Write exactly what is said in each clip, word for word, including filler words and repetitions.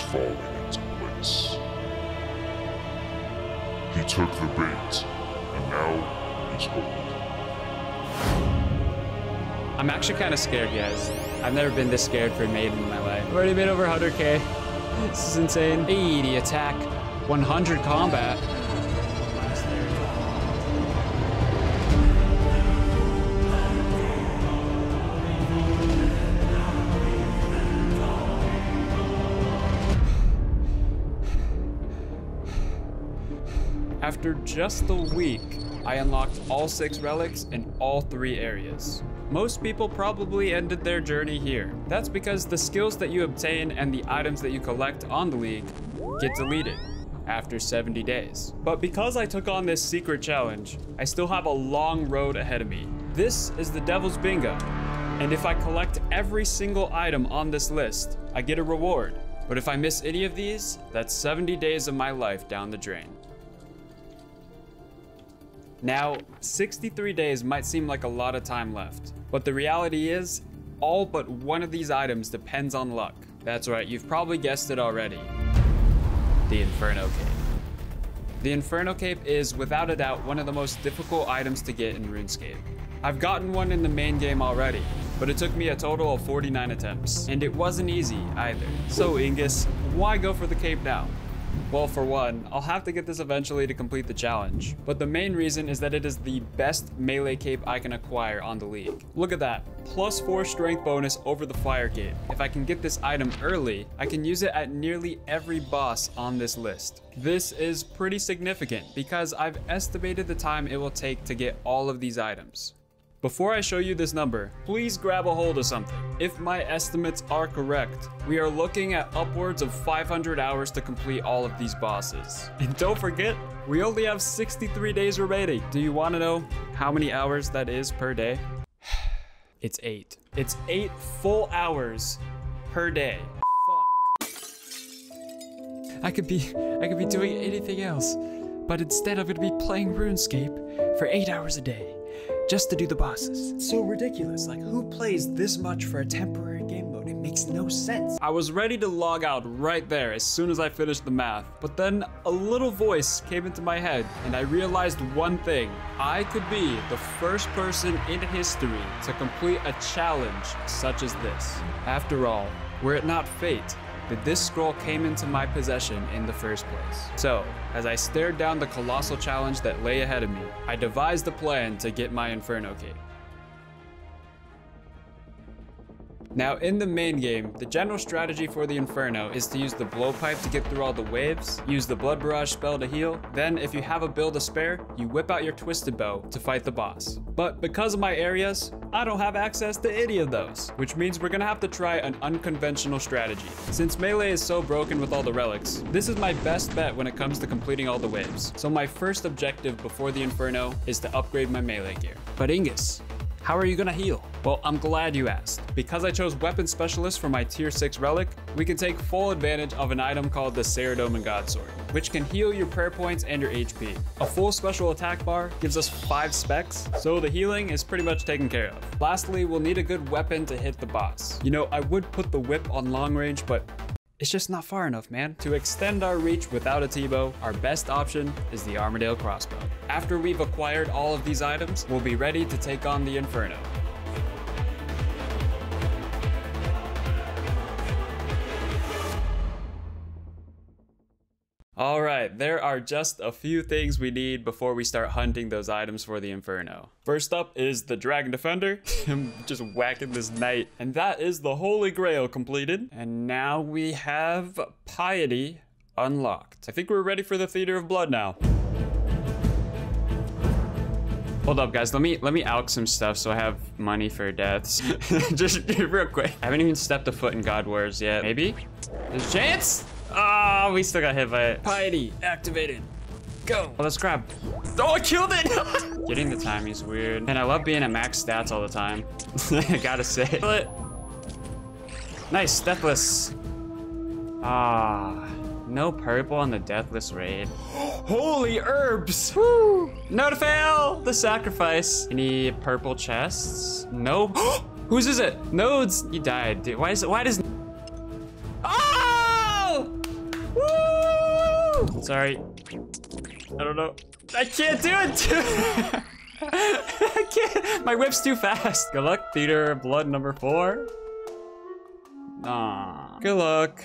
falling into place. He took the bait, and now he's hooked. I'm actually kind of scared, guys. I've never been this scared for a maiden in my life. I've already made over one hundred K. This is insane. eighty attack, one hundred combat. After just a week, I unlocked all six relics in all three areas. Most people probably ended their journey here. That's because the skills that you obtain and the items that you collect on the League get deleted after seventy days. But because I took on this secret challenge, I still have a long road ahead of me. This is the Devil's Bingo, and if I collect every single item on this list, I get a reward. But if I miss any of these, that's seventy days of my life down the drain. Now, sixty-three days might seem like a lot of time left, but the reality is, all but one of these items depends on luck. That's right, you've probably guessed it already. The Inferno Cape. The Inferno Cape is, without a doubt, one of the most difficult items to get in RuneScape. I've gotten one in the main game already, but it took me a total of forty-nine attempts, and it wasn't easy either. So Ingus, why go for the cape now? Well, for one, I'll have to get this eventually to complete the challenge, but the main reason is that it is the best melee cape I can acquire on the League. Look at that, plus four strength bonus over the fire cape. If I can get this item early, I can use it at nearly every boss on this list. This is pretty significant because I've estimated the time it will take to get all of these items. Before I show you this number, please grab a hold of something. If my estimates are correct, we are looking at upwards of five hundred hours to complete all of these bosses. And don't forget, we only have sixty-three days remaining. Do you want to know how many hours that is per day? It's eight. It's eight full hours per day. Fuck. I could be, I could be doing anything else, but instead I'm going to be playing RuneScape for eight hours a day. Just to do the bosses. It's so ridiculous, like who plays this much for a temporary game mode? It makes no sense. I was ready to log out right there as soon as I finished the math, but then a little voice came into my head and I realized one thing. I could be the first person in history to complete a challenge such as this. After all, were it not fate that this scroll came into my possession in the first place. So, as I stared down the colossal challenge that lay ahead of me, I devised a plan to get my Inferno Cape. Now in the main game, the general strategy for the Inferno is to use the blowpipe to get through all the waves, use the blood barrage spell to heal, then if you have a build to spare, you whip out your twisted bow to fight the boss. But because of my areas, I don't have access to any of those, which means we're gonna have to try an unconventional strategy. Since melee is so broken with all the relics, this is my best bet when it comes to completing all the waves. So my first objective before the Inferno is to upgrade my melee gear. But Ingus, how are you gonna heal? Well, I'm glad you asked. Because I chose Weapon Specialist for my tier six relic, we can take full advantage of an item called the Saradomin Godsword, which can heal your prayer points and your H P. A full special attack bar gives us five specs, so the healing is pretty much taken care of. Lastly, we'll need a good weapon to hit the boss. You know, I would put the whip on long range, but it's just not far enough, man. To extend our reach without a T-bow, our best option is the Armadale crossbow. After we've acquired all of these items, we'll be ready to take on the Inferno. All right, there are just a few things we need before we start hunting those items for the Inferno. First up is the Dragon Defender. I'm just whacking this knight. And that is the Holy Grail completed. And now we have Piety unlocked. I think we're ready for the Theater of Blood now. Hold up, guys. Let me let me alk some stuff so I have money for deaths. Just real quick. I haven't even stepped a foot in God Wars yet. Maybe? There's a chance? Ah, oh, we still got hit by it. Piety activated. Go. Oh, let's grab. Oh, I killed it. Getting the timing is weird. And I love being at max stats all the time. I gotta say. But... Nice, deathless. Ah, no purple on the deathless raid. Holy herbs. Woo. No to fail. The sacrifice. Any purple chests? No. Whose is it? Nodes. You died, dude. Why is it? Why does? Oh! Sorry. I don't know. I can't do it! I can't. My whip's too fast. Good luck, Theater of Blood number four. Ah. Good luck.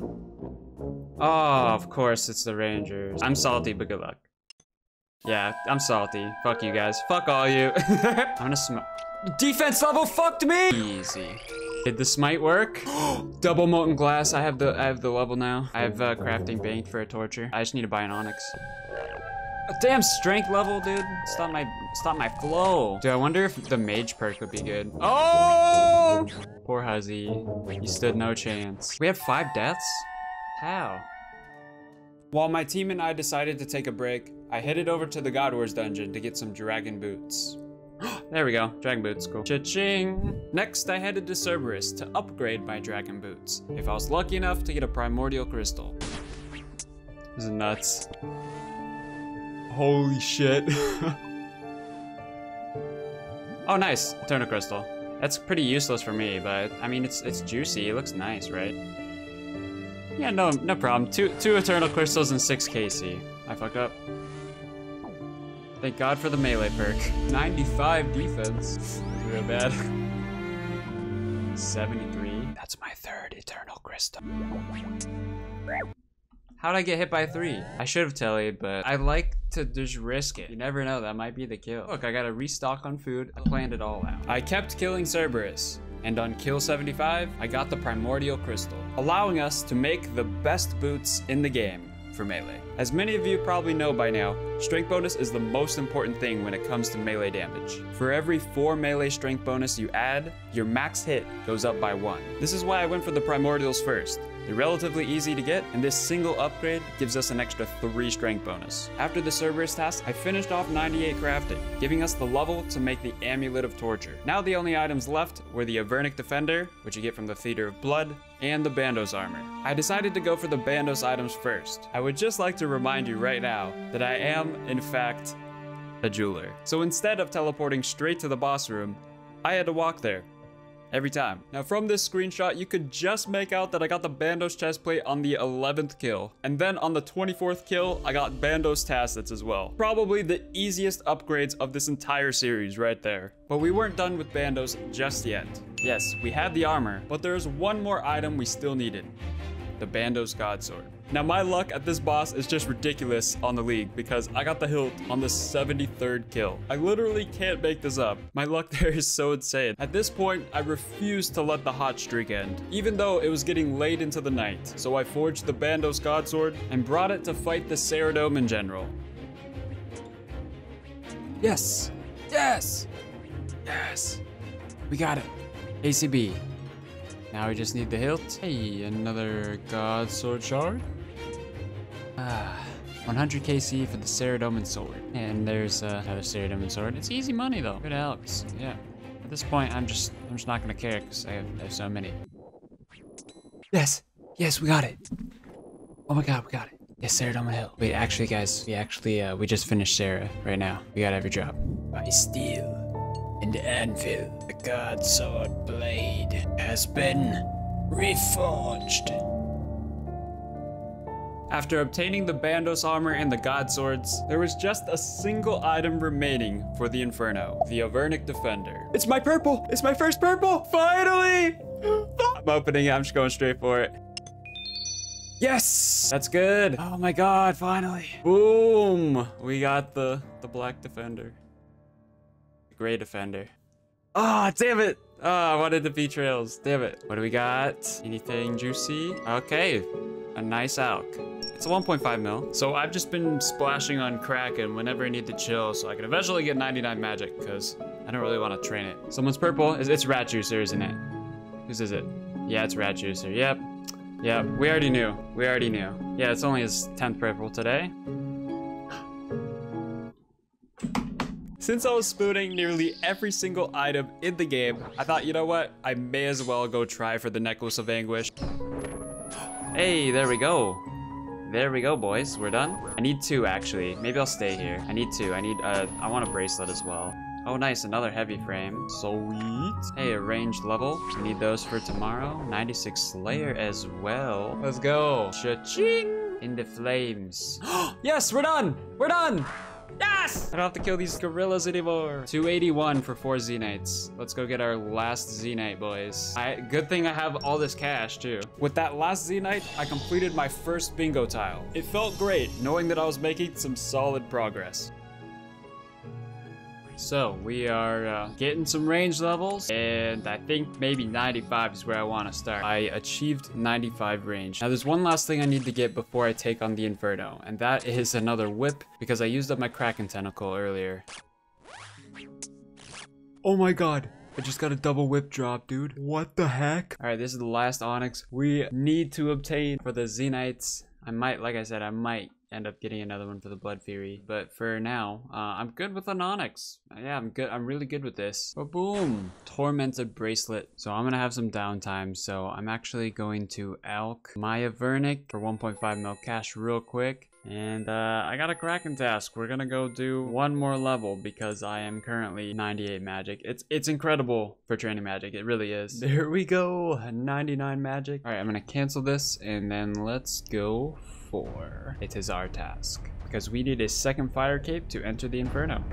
Oh, of course it's the Rangers. I'm salty, but good luck. Yeah, I'm salty. Fuck you guys. Fuck all you. I'm gonna smoke. Defense level fucked me! Easy. Did the smite work? Double molten glass. I have the I have the level now. I have uh, crafting bank for a torture. I just need to buy an onyx. A damn strength level, dude. Stop my stop my flow. Dude, I wonder if the mage perk would be good. Oh! Poor Huzzy. He stood no chance. We have five deaths? How? While my team and I decided to take a break, I headed over to the God Wars dungeon to get some dragon boots. There we go, dragon boots, cool. Cha-ching! Next, I headed to Cerberus to upgrade my dragon boots, if I was lucky enough to get a primordial crystal. This is nuts. Holy shit. Oh, nice, Eternal Crystal. That's pretty useless for me, but I mean, it's it's juicy, it looks nice, right? Yeah, no, no problem. Two, two Eternal Crystals and six K C. I fuck up. Thank God for the melee perk. ninety-five defense. Real bad. seventy-three. That's my third Eternal Crystal. How'd I get hit by three? I should have tallied, but I like to just risk it. You never know, that might be the kill. Look, I gotta restock on food. I planned it all out. I kept killing Cerberus, and on kill seventy-five, I got the primordial crystal, allowing us to make the best boots in the game for melee. As many of you probably know by now, strength bonus is the most important thing when it comes to melee damage. For every four melee strength bonus you add, your max hit goes up by one. This is why I went for the primordials first. They're relatively easy to get, and this single upgrade gives us an extra three strength bonus. After the Cerberus task, I finished off ninety-eight crafting, giving us the level to make the Amulet of Torture. Now the only items left were the Avernic Defender, which you get from the Theater of Blood, and the Bandos Armor. I decided to go for the Bandos items first. I would just like to remind you right now that I am, in fact, a jeweler. So instead of teleporting straight to the boss room, I had to walk there. Every time. Now from this screenshot, you could just make out that I got the Bandos chestplate on the eleventh kill. And then on the twenty-fourth kill, I got Bandos tassets as well. Probably the easiest upgrades of this entire series right there. But we weren't done with Bandos just yet. Yes, we had the armor, but there's one more item we still needed. The Bandos Godsword. Now my luck at this boss is just ridiculous on the league because I got the hilt on the seventy-third kill. I literally can't make this up. My luck there is so insane. At this point, I refused to let the hot streak end, even though it was getting late into the night. So I forged the Bandos Godsword and brought it to fight the Saradomin general. Yes, yes, yes. We got it, A C B. Now we just need the hilt. Hey, another God Sword shard. Ah, one hundred K C for the Saradomin sword. And there's uh, another Saradomin sword. It's easy money though. Good helps. Yeah. At this point, I'm just I'm just not gonna care because I, I have so many. Yes, yes, we got it. Oh my God, we got it. Yes, Saradomin hilt. Wait, actually, guys, we actually uh, we just finished Sarah right now. We got every drop. I steal. And the anvil, the God Sword blade, has been reforged. After obtaining the Bandos armor and the God Swords, there was just a single item remaining for the Inferno, the Avernic Defender. It's my purple! It's my first purple! Finally! I'm opening it, I'm just going straight for it. Yes! That's good! Oh my God, finally! Boom! We got the, the Black Defender. Gray Defender. Ah, damn it. Ah, I wanted the betrayals. Damn it. What do we got? Anything juicy? Okay. A nice alc. It's a one point five mil. So I've just been splashing on Kraken whenever I need to chill so I can eventually get ninety-nine magic because I don't really want to train it. Someone's purple. It's Rat Juicer, isn't it? Whose is it? Yeah, it's Rat Juicer. Yep. Yep. We already knew. We already knew. Yeah, it's only his tenth purple today. Since I was spooning nearly every single item in the game, I thought, you know what? I may as well go try for the Necklace of Anguish. Hey, there we go. There we go, boys. We're done. I need two, actually. Maybe I'll stay here. I need two. I need, uh, I want a bracelet as well. Oh, nice. Another heavy frame. Sweet. Hey, a ranged level. We need those for tomorrow. ninety-six Slayer as well. Let's go. Cha-ching. in the flames. Yes, we're done! We're done! Yes! I don't have to kill these gorillas anymore. two eighty-one for four Zenites. Let's go get our last Zenite, boys. I, good thing I have all this cash, too. With that last Zenite, I completed my first bingo tile. It felt great, knowing that I was making some solid progress. So, we are uh, getting some range levels, and I think maybe ninety-five is where I want to start. I achieved ninety-five range. Now, there's one last thing I need to get before I take on the Inferno, and that is another whip, because I used up my Kraken Tentacle earlier. Oh my god! I just got a double whip drop, dude. What the heck? Alright, this is the last Onyx we need to obtain for the Zenites. I might, like I said, I might end up getting another one for the Blood Fury, but for now, uh, I'm good with an Onyx. Yeah, I'm good. I'm really good with this. But boom, Tormented Bracelet. So I'm gonna have some downtime. So I'm actually going to Elk my Avernic for one point five mil cash real quick. And uh, I got a Kraken task. We're gonna go do one more level because I am currently ninety-eight magic. It's it's incredible for training magic. It really is. There we go, ninety-nine magic. All right, I'm gonna cancel this and then let's go for it is our task because we need a second fire cape to enter the Inferno.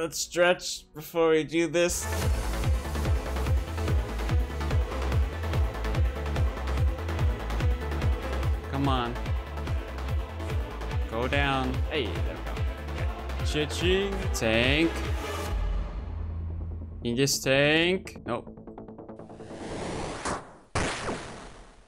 Let's stretch before we do this. Come on. Go down. Hey, there we go. Cha-ching. Tank. Ingus tank. Nope.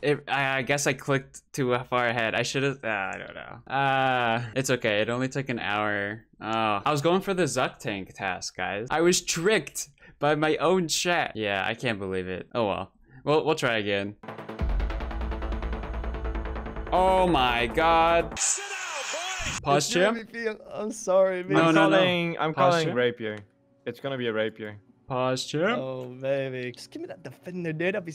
It, I guess I clicked too far ahead. I should have, uh, I don't know. Uh, it's okay, it only took an hour. Oh, I was going for the Zuck tank task, guys. I was tricked by my own chat. Yeah, I can't believe it. Oh well, well, we'll try again. Oh my God. Pause champ. I'm sorry, man. No, no, no. I'm calling rapier. It's gonna be a rapier. Pause champ. Oh baby, just give me that defender, dude. I'll be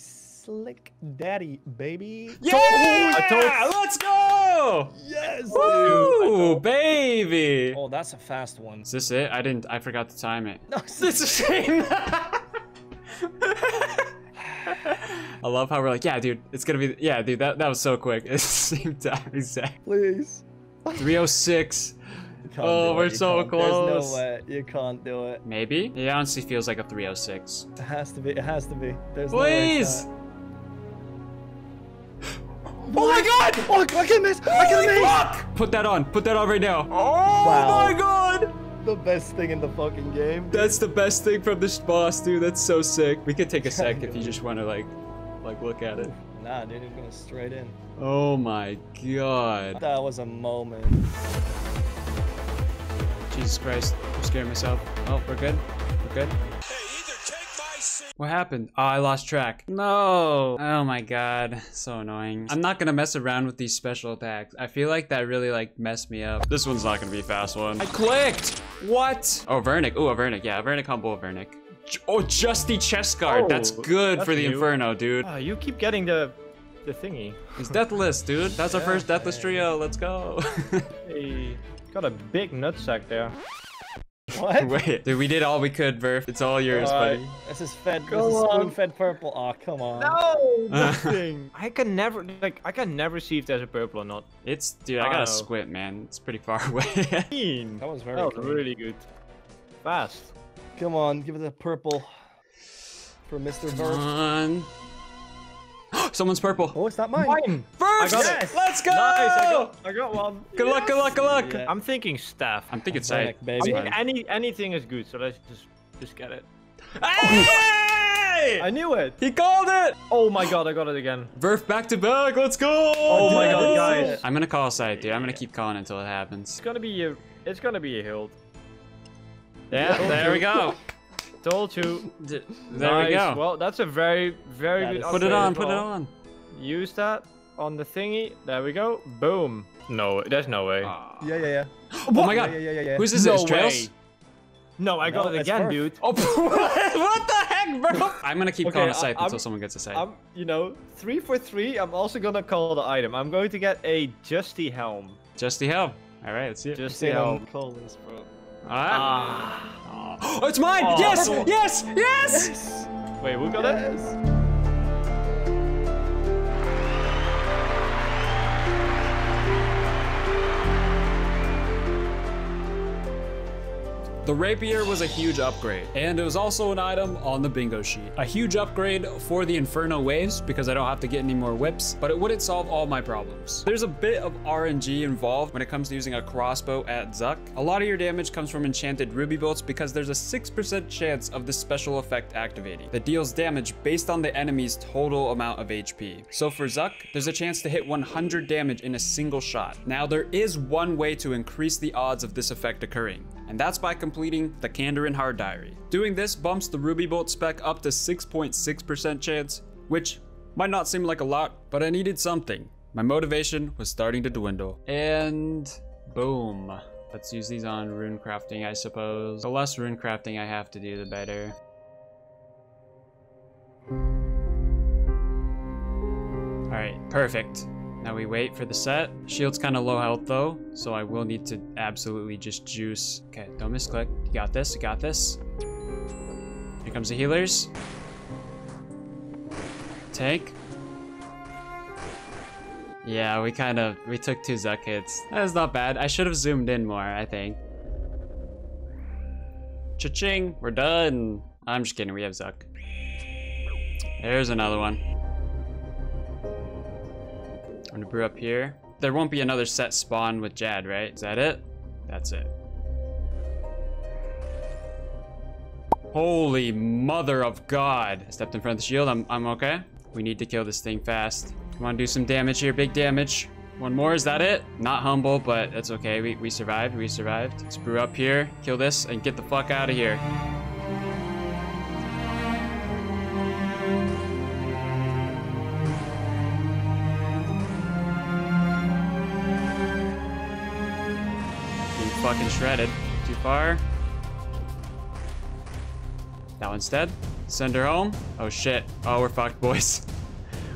Slick Daddy, baby. Yeah! Oh, yeah! Let's go! Yes! Woo! Baby! Oh, that's a fast one. Is this it? I didn't, I forgot to time it. No, it's a shame. I love how we're like, yeah, dude, it's gonna be, yeah, dude, that, that was so quick. It's the same time, exactly. Please. three oh six. Oh, we're so close. There's no way. You can't do it. Maybe? It honestly feels like a three oh six. It has to be, it has to be. There's Please! No way. Oh my god! Oh, I can miss! I can miss! Fuck! Put that on. Put that on right now. Oh wow. My god! The best thing in the fucking game. Dude. That's the best thing from this boss, dude. That's so sick. We could take a sec if you just want to like, like look at it. Nah, dude, it's going straight in. Oh my god. That was a moment. Jesus Christ! I'm scaring myself. Oh, we're good. We're good. What happened? Oh, I lost track. No. Oh my god. So annoying. I'm not gonna mess around with these special attacks. I feel like that really like messed me up. This one's not gonna be a fast one. I clicked. What? Oh, Avernic. Oh, Avernic. Yeah, Avernic combo Avernic. Oh, Justi chest guard. Oh, that's good that's for the you. Inferno, dude. Oh, you keep getting the the thingy. It's deathless, dude. That's yeah. Our first deathless trio. Let's go. Hey, got a big nutsack there. What? Wait, dude, we did all we could, Verf. It's all yours, all right, buddy. This is fed, this is spoon-fed purple. Aw, oh, come on. No, nothing. I can never, like, I can never see if there's a purple or not. It's, dude, I oh. got a squint, man. It's pretty far away. That was very that was really good. Fast. Come on, give it a purple for Mister Verf. Come on. Someone's purple. Oh, it's not mine. Mine. First, yes. Let's go. Nice, I got, I got one. Good yes. luck, good luck, good luck. Yeah. I'm thinking staff. I'm thinking staff. I mean, any anything is good, so let's just just get it. Hey! right! I knew it! He called it! Oh my god, I got it again. Verf back to back, let's go! Oh, oh my god, guys. I'm gonna call site, dude. I'm gonna keep calling until it happens. It's gonna be a, it's gonna be a hilt. Yeah, yeah, there we go. Told you. There nice. we go. Well, that's a very, very that good upgrade. Put it on, put it on. Use that on the thingy. There we go. Boom. No, there's no way. Uh, yeah, yeah, yeah. Oh my god. Yeah, yeah, yeah, yeah. Who's this? No is Trails? No, I no, got it again, Verf. dude. Oh, what the heck, bro? I'm gonna keep okay, calling a site until someone gets a site. I'm, you know, three for three. I'm also gonna call the item. I'm going to get a Justi helm. Justi helm. All right, let's see it. Justi helm. Call this, bro. All right. Ah. Oh, it's mine! Oh. Yes! Yes! Yes! Yes! Wait, who got yes. it? The rapier was a huge upgrade, and it was also an item on the bingo sheet. A huge upgrade for the Inferno waves because I don't have to get any more whips, but it wouldn't solve all my problems. There's a bit of R N G involved when it comes to using a crossbow at Zuck. A lot of your damage comes from enchanted ruby bolts because there's a six percent chance of the special effect activating that deals damage based on the enemy's total amount of H P. So for Zuck, there's a chance to hit one hundred damage in a single shot. Now there is one way to increase the odds of this effect occurring, and that's by completing the Kandarin Hard Diary. Doing this bumps the Ruby Bolt spec up to six point six percent chance, which might not seem like a lot, but I needed something. My motivation was starting to dwindle. And boom. Let's use these on rune crafting, I suppose. The less rune crafting I have to do, the better. All right, perfect. Now we wait for the set. Shield's kind of low health though, so I will need to absolutely just juice. Okay, don't misclick. You got this, you got this. Here comes the healers. Tank. Yeah, we kind of, we took two Zuck hits. That's not bad. I should have zoomed in more, I think. Cha-ching, we're done. I'm just kidding, we have Zuck. There's another one. I'm gonna brew up here. There won't be another set spawn with Jad, right? Is that it? That's it. Holy mother of God. I stepped in front of the shield. I'm, I'm okay. We need to kill this thing fast. Come on, do some damage here. Big damage. One more. Is that it? Not humble, but that's okay. We, we survived. We survived. Let's brew up here. Kill this and get the fuck out of here. Fucking shredded. Too far. Now instead, send her home. Oh shit. Oh, we're fucked, boys.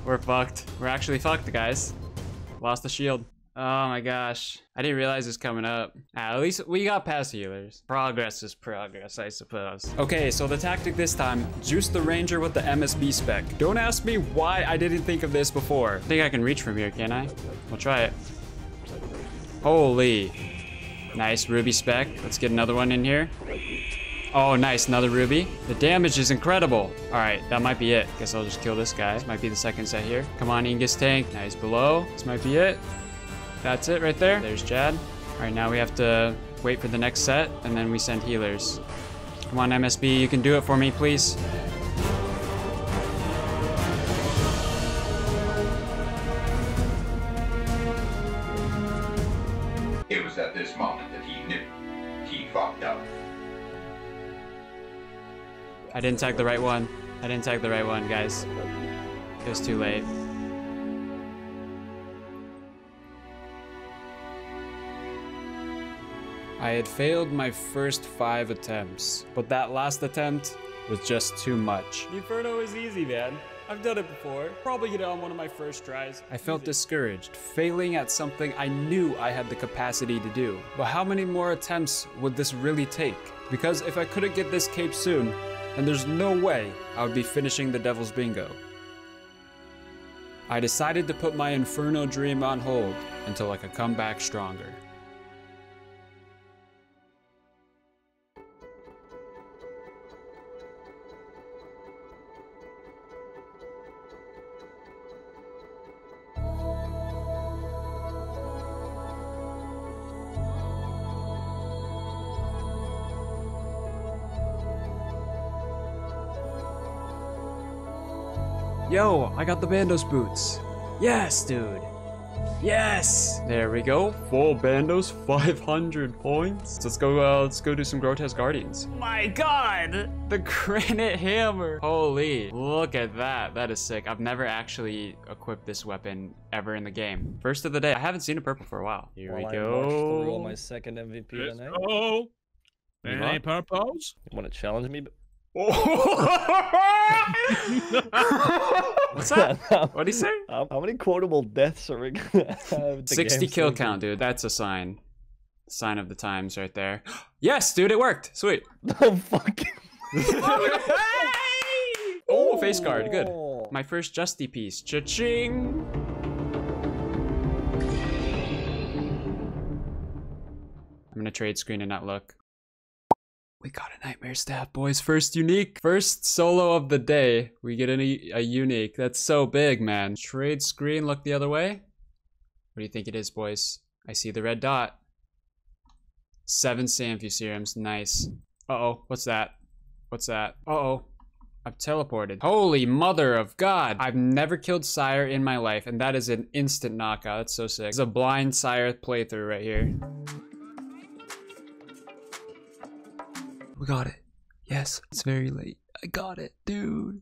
We're fucked. We're actually fucked, guys. Lost the shield. Oh my gosh. I didn't realize this coming up. Ah, at least we got past healers. Progress is progress, I suppose. Okay, so the tactic this time, juice the ranger with the M S B spec. Don't ask me why I didn't think of this before. I think I can reach from here, can I? We'll try it. Holy. Nice ruby spec. Let's get another one in here. Oh, nice. Another ruby. The damage is incredible. All right, that might be it. Guess I'll just kill this guy. This might be the second set here. Come on, Ingus tank. Nice below. This might be it. That's it right there. There's Jad. All right, now we have to wait for the next set, and then we send healers. Come on, M S B. You can do it for me, please. It was at this moment that he knew he fucked up. I didn't tag the right one. I didn't tag the right one, guys. It was too late. I had failed my first five attempts, but that last attempt was just too much. Inferno is easy, man. I've done it before. Probably get it on one of my first tries. I felt discouraged, failing at something I knew I had the capacity to do. But how many more attempts would this really take? Because if I couldn't get this cape soon, then there's no way I would be finishing the Devil's Bingo. I decided to put my Inferno dream on hold until I could come back stronger. Yo, I got the Bandos boots. Yes, dude. Yes! There we go. Full Bandos, five hundred points. Let's go, uh, let's go do some Grotesque Guardians. My god! The granite hammer! Holy, look at that. That is sick. I've never actually equipped this weapon ever in the game. First of the day. I haven't seen a purple for a while. Here well, we go. Roll my second M V P tonight. Oh! Any purples? You want to challenge me? What's that? What'd he say? Um, how many quotable deaths are we gonna have? sixty kill season? Count, dude. That's a sign. Sign of the times right there. Yes, dude, it worked. Sweet. Oh, fuck. Oh, face guard. Good. My first Justi piece. Cha-ching. I'm gonna trade screen and not look. We got a nightmare staff, boys. First unique. First solo of the day. We get any, a unique. That's so big, man. Trade screen, look the other way. What do you think it is, boys? I see the red dot. Seven sand view serums. Nice. Uh-oh. What's that? What's that? Uh-oh. I've teleported. Holy mother of God. I've never killed Sire in my life, and that is an instant knockout. That's so sick. It's a blind Sire playthrough right here. We got it. Yes, it's very late. I got it, dude.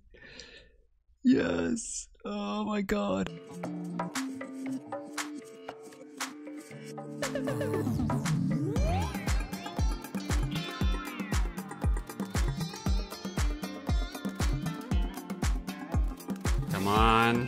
Yes. Oh my god. Come on.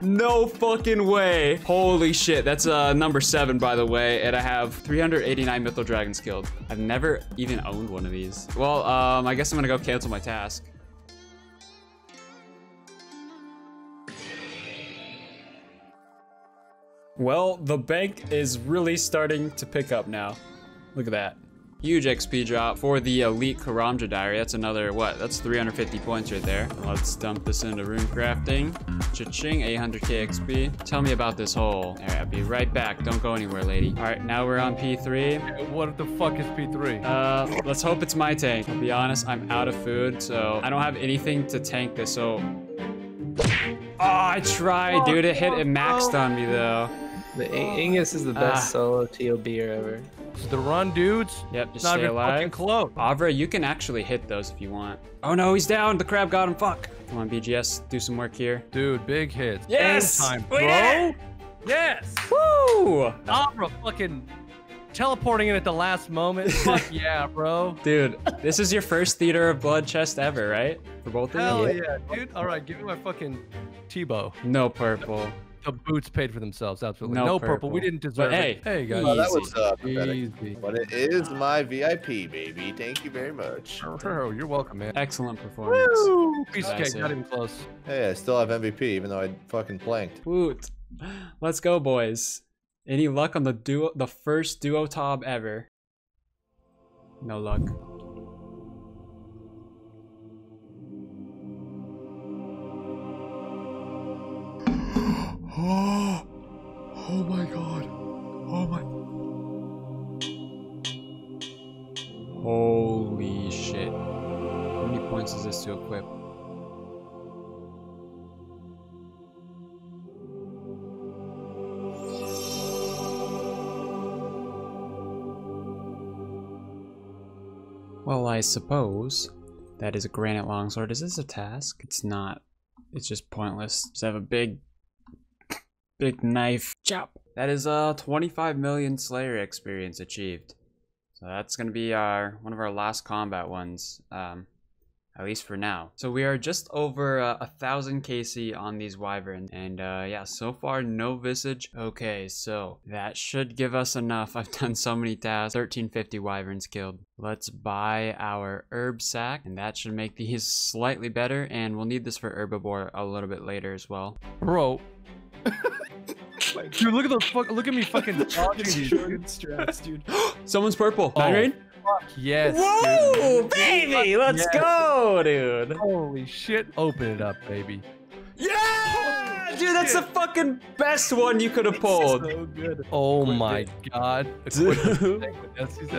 No fucking way. Holy shit. That's uh, number seven, by the way. And I have three hundred eighty-nine Mythical Dragons killed. I've never even owned one of these. Well, um, I guess I'm gonna go cancel my task. Well, the bank is really starting to pick up now. Look at that. Huge X P drop for the Elite Karamja Diary. That's another, what? That's three hundred fifty points right there. Let's dump this into rune crafting. Cha-ching, eight hundred K X P. Tell me about this hole. All right, I'll be right back. Don't go anywhere, lady. All right, now we're on P three. What the fuck is P three? Uh, let's hope it's my tank. I'll be honest, I'm out of food, so I don't have anything to tank this, so. Oh, I tried, dude. It hit, it maxed on me, though. The Ingus is the best uh, solo T O B ever. It's the run, dudes. Yep, just not stay alive. Fucking close. Avra, you can actually hit those if you want. Oh no, he's down. The crab got him. Fuck. Come on, B G S, do some work here. Dude, big hits. Yes, time, bro. Yes. Yes. Woo. Avra, fucking teleporting in at the last moment. Fuck yeah, bro. Dude, this is your first Theater of Blood chest ever, right? For both Hell of you. Hell yeah, dude. All right, give me my fucking T-bow. No purple. The boots paid for themselves, absolutely. No, no purple. purple. We didn't deserve but it. Hey, hey guys. Oh, that was uh, pathetic. But it is my V I P, baby. Thank you very much. Oh, you're welcome, man. Excellent performance. Woo! Piece of cake, not even close. Hey, I still have M V P, even though I fucking planked. Woot. Let's go, boys. Any luck on the duo, the first duo top ever? No luck. Oh, oh my god. Oh my. Holy shit. How many points is this to equip? Well, I suppose that is a granite longsword. Is this a task? It's not. It's just pointless. Just have a big Big knife chop. That is a uh, twenty-five million Slayer experience achieved. So that's gonna be our one of our last combat ones, um, at least for now. So we are just over a uh, thousand K C on these wyverns, and uh, yeah, so far no visage. Okay, so that should give us enough. I've done so many tasks. thirteen fifty wyverns killed. Let's buy our herb sack, and that should make these slightly better. And we'll need this for herbivore a little bit later as well. Bro. Dude, look at the fuck! Look at me fucking dodging these dude straps, dude. Someone's purple. Kandarin? Oh, fuck yes. Whoa, dude. Baby, let's yes. go, dude. Holy shit! Open it up, baby. Yeah. Dude, that's the fucking best one you could have pulled. So good. Oh Quick my day. god.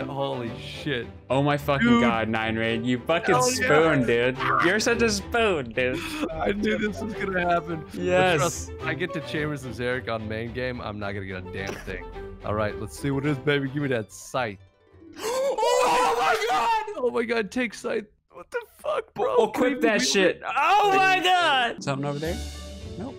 Holy shit. Oh my fucking dude. god, Nine Raid. You fucking oh, spoon, yeah. dude. You're such a spoon, dude. I knew this was gonna happen. Yes. Trust, I get to Chambers of Zarek on main game. I'm not gonna get a damn thing. All right, let's see what it is, baby. Give me that scythe. Oh my god! Oh my god, take scythe. What the fuck, bro? Oh, quit that shit. Oh my god! Something over there? Nope.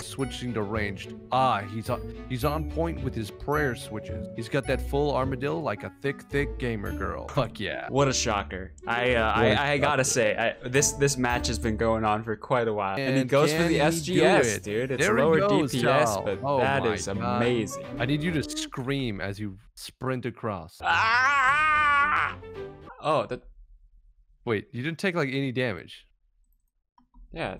Switching to ranged. Ah, he's on, he's on point with his prayer switches. He's got that full armadillo like a thick, thick gamer girl. Fuck yeah. What a shocker. I uh, I, I, I gotta say, I, this this match has been going on for quite a while. And, and he goes for the S G S, it? dude. It's there lower it goes, D P S, child. but oh that is God. amazing. I need you to scream as you sprint across. Ah! Oh, that... Wait, you didn't take like any damage. Yeah,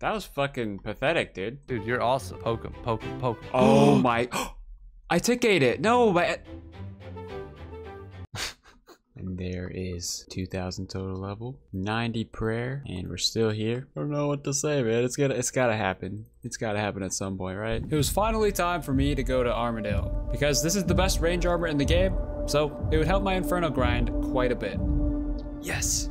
that was fucking pathetic, dude. Dude, you're awesome. Poke him, poke him, poke him. Oh my! I tick ate it. No, my. And there is two thousand total level, ninety prayer, and we're still here. I don't know what to say, man. It's gonna, it's gotta happen. It's gotta happen at some point, right? It was finally time for me to go to Armadale because this is the best range armor in the game, so it would help my Inferno grind quite a bit. Yes,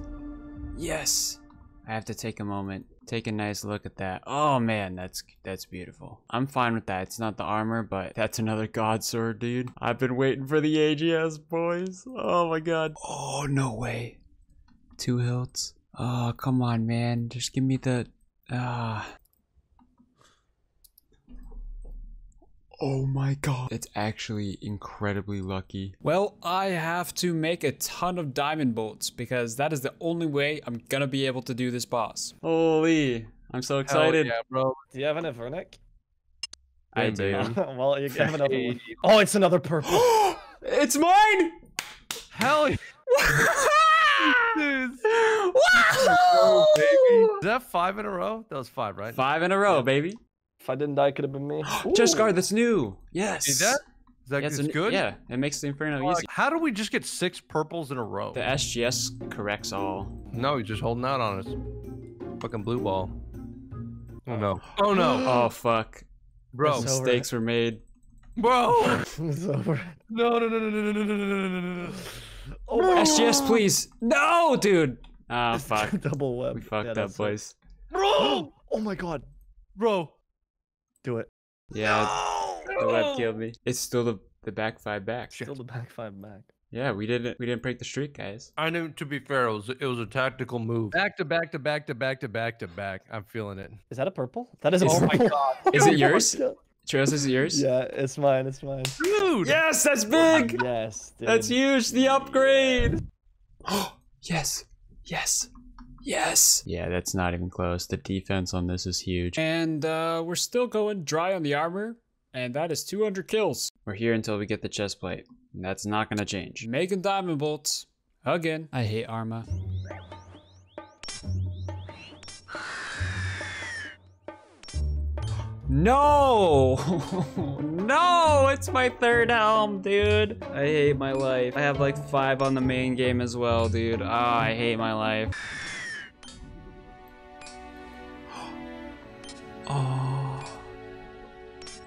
yes. I have to take a moment, take a nice look at that. Oh man, that's that's beautiful. I'm fine with that. It's not the armor, but that's another God sword, dude. I've been waiting for the A G S, boys. Oh my god. Oh, no way. Two hilts. Oh, come on, man. Just give me the, ah. Oh my god. It's actually incredibly lucky. Well, I have to make a ton of diamond bolts because that is the only way I'm gonna be able to do this boss. Holy, I'm so excited. Hell yeah, bro. Do you have an Avernic? I do. Well, you have another one. Oh, it's another purple. It's mine! Hell yeah. Dude. Whoa! Baby. Is that five in a row? That was five, right? Five in a row, baby. If I didn't die, it could have been me. Just guard, that's new. Yes. Is that? Is that yeah, it's good? Yeah, it makes the Inferno easy. How do we just get six purples in a row? The S G S corrects all. No, he's just holding out on us. Fucking blue ball. Oh no. Oh no. Oh fuck. Bro. Mistakes were made. Bro. It's over. No, no, no, no, no, no, no, no, no, no. Oh, no. S G S, please. No, dude. Ah, oh, fuck. Double web. We fucked yeah, up, boys. Bro. Oh my god. Bro. Do it. Yeah, no! The web killed me. It's still the the back five back. Shit. Still the back five back. Yeah, we didn't we didn't break the streak, guys. I knew, to be fair, it was it was a tactical move. Back to back to back to back to back to back. I'm feeling it. Is that a purple? That is. is oh my god. Is it yours? Trails, is it yours? Yeah, it's mine. It's mine. Dude. Yes, that's big. Yes. Dude. That's huge. The upgrade. Oh yes. Yes. Yes. Yeah, that's not even close. The defense on this is huge. And uh, we're still going dry on the armor, and that is two hundred kills. We're here until we get the chest plate, and that's not gonna change. Making diamond bolts, again. I hate Arma. No! No! It's my third helm, dude. I hate my life. I have like five on the main game as well, dude. Oh, I hate my life. Oh,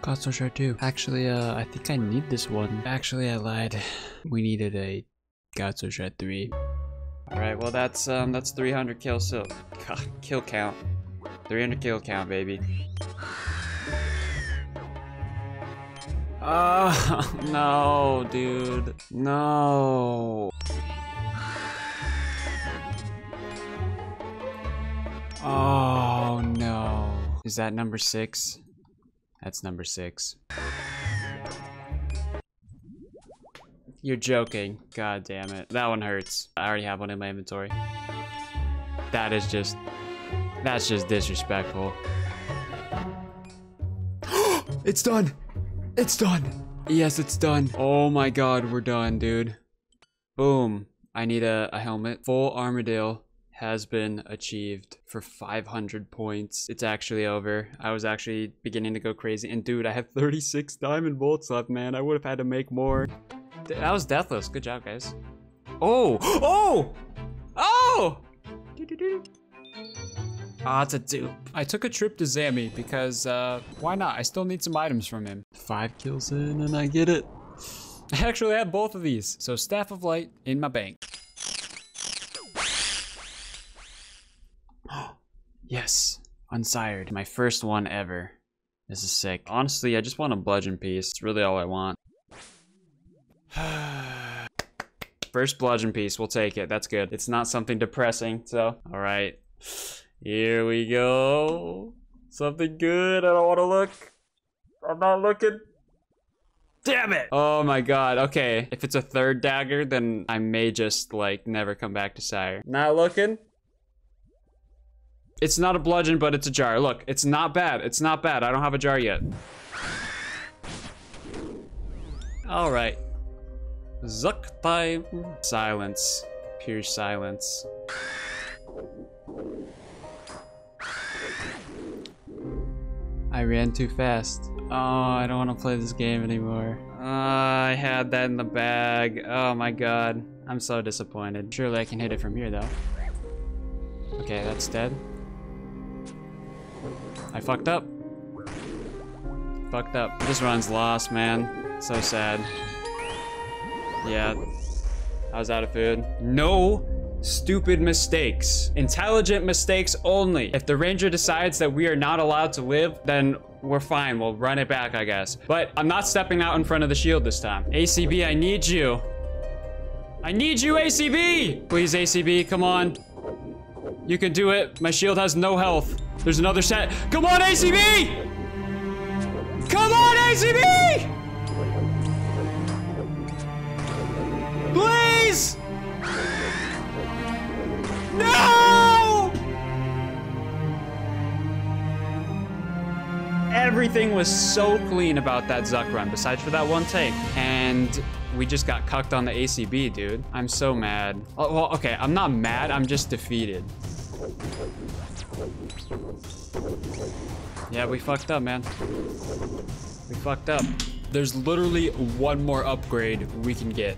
God, so sure too. Actually, uh, I think I need this one. Actually, I lied. We needed a God so sure three. All right, well that's um that's three hundred kill so God, kill count, three hundred kill count, baby. Oh no, dude, no. Oh no. Is that number six? That's number six. You're joking. God damn it. That one hurts. I already have one in my inventory. That is just... That's just disrespectful. It's done! It's done! Yes, it's done. Oh my god, we're done, dude. Boom. I need a, a helmet. Full Armadale has been achieved for five hundred points. It's actually over. I was actually beginning to go crazy. And dude, I have thirty-six diamond bolts left, man. I would have had to make more. That was deathless. Good job, guys. Oh, oh, oh! Ah, it's a dupe. I took a trip to Zami because, uh, why not? I still need some items from him. Five kills in and I get it. I actually have both of these. So Staff of Light in my bank. Yes, unsired. My first one ever. This is sick. Honestly, I just want a bludgeon piece. It's really all I want. First bludgeon piece, we'll take it. That's good. It's not something depressing, so. All right, here we go. Something good, I don't wanna look. I'm not looking. Damn it! Oh my god, okay. If it's a third dagger, then I may just like never come back to Sire. Not looking. It's not a bludgeon, but it's a jar. Look, it's not bad. It's not bad. I don't have a jar yet. All right. Zuck time. Silence. Pure silence. I ran too fast. Oh, I don't want to play this game anymore. Uh, I had that in the bag. Oh my god. I'm so disappointed. Surely I can hit it from here, though. Okay, that's dead. I fucked up. Fucked up. This run's lost, man. So sad. Yeah. I was out of food. No stupid mistakes. Intelligent mistakes only. If the ranger decides that we are not allowed to live, then we're fine. We'll run it back, I guess. But I'm not stepping out in front of the shield this time. A C B, I need you. I need you, A C B! Please, A C B, come on. You can do it. My shield has no health. There's another set. Come on, A C B! Come on, A C B! Please! No! Everything was so clean about that Zuck run, besides for that one take. And we just got cucked on the A C B, dude. I'm so mad. Oh, well, okay, I'm not mad, I'm just defeated. Yeah, we fucked up, man. We fucked up. There's literally one more upgrade we can get,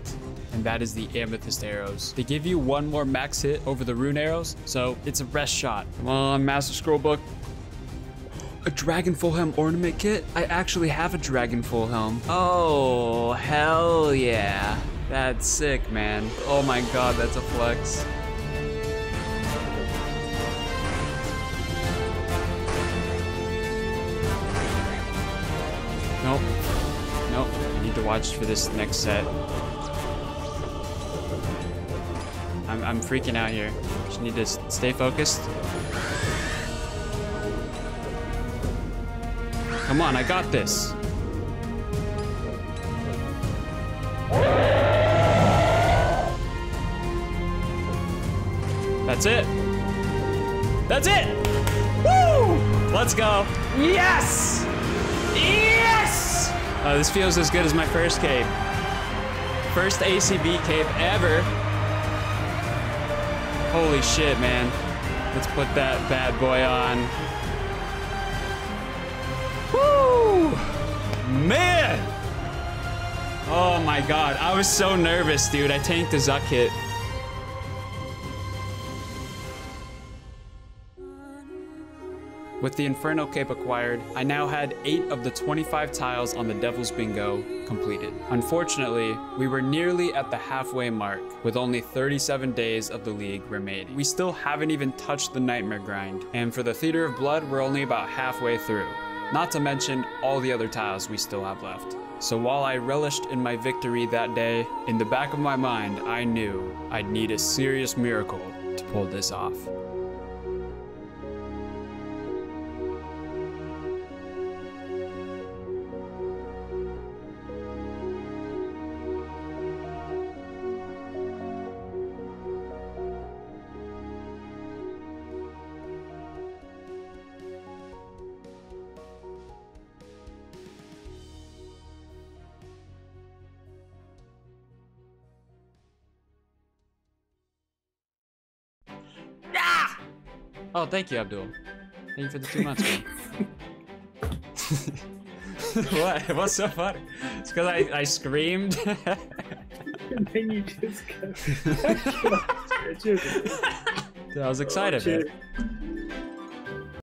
and that is the amethyst arrows. They give you one more max hit over the rune arrows, so it's a rest shot. Come on, Master Scroll Book. A dragon full helm ornament kit? I actually have a dragon full helm. Oh, hell yeah. That's sick, man. Oh my god, that's a flex. Nope. Nope. I need to watch for this next set. I'm, I'm freaking out here. Just need to stay focused. Come on, I got this. That's it. That's it. Woo! Let's go. Yes! Yes! Oh, this feels as good as my first cape. First A C B cape ever. Holy shit, man. Let's put that bad boy on. Woo! Man! Oh my god, I was so nervous, dude. I tanked the Zuck hit. With the Inferno Cape acquired, I now had eight of the twenty-five tiles on the Devil's Bingo completed. Unfortunately, we were nearly at the halfway mark, with only thirty-seven days of the league remaining. We still haven't even touched the Nightmare grind, and for the Theater of Blood, we're only about halfway through. Not to mention all the other tiles we still have left. So while I relished in my victory that day, in the back of my mind, I knew I'd need a serious miracle to pull this off. Oh, thank you, Abdul. Thank you for the two months, man. What? What's so funny? It's because I, I screamed. And then you just got... I was excited, man.